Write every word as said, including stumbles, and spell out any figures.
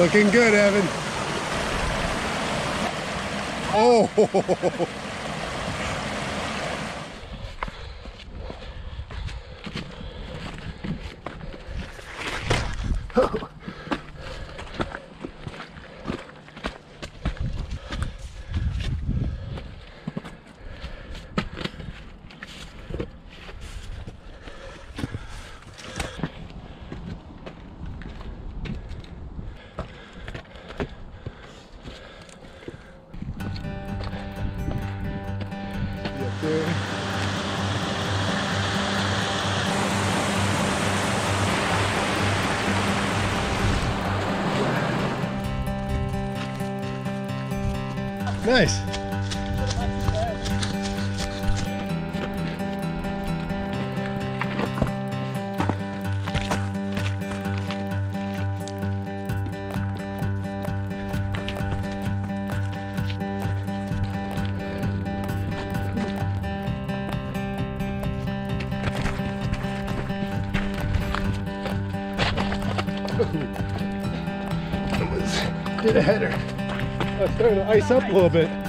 Looking good, Evan. Oh! Nice. Did a header. I started to ice up a little bit.